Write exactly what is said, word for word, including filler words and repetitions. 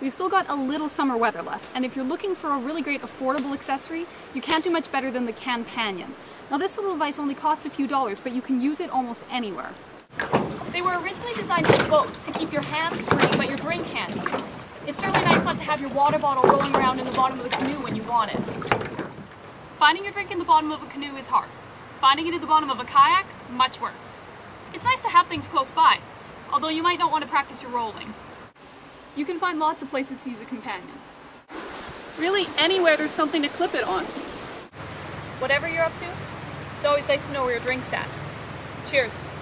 We've still got a little summer weather left, and if you're looking for a really great affordable accessory, you can't do much better than the CanPanion. Now this little device only costs a few dollars, but you can use it almost anywhere. They were originally designed for boats to keep your hands free, but your drink handy. It's certainly nice not to have your water bottle rolling around in the bottom of the canoe when you want it. Finding your drink in the bottom of a canoe is hard. Finding it in the bottom of a kayak, much worse. It's nice to have things close by, although you might not want to practice your rolling. You can find lots of places to use a companion. Really, anywhere there's something to clip it on. Whatever you're up to, it's always nice to know where your drink's at. Cheers.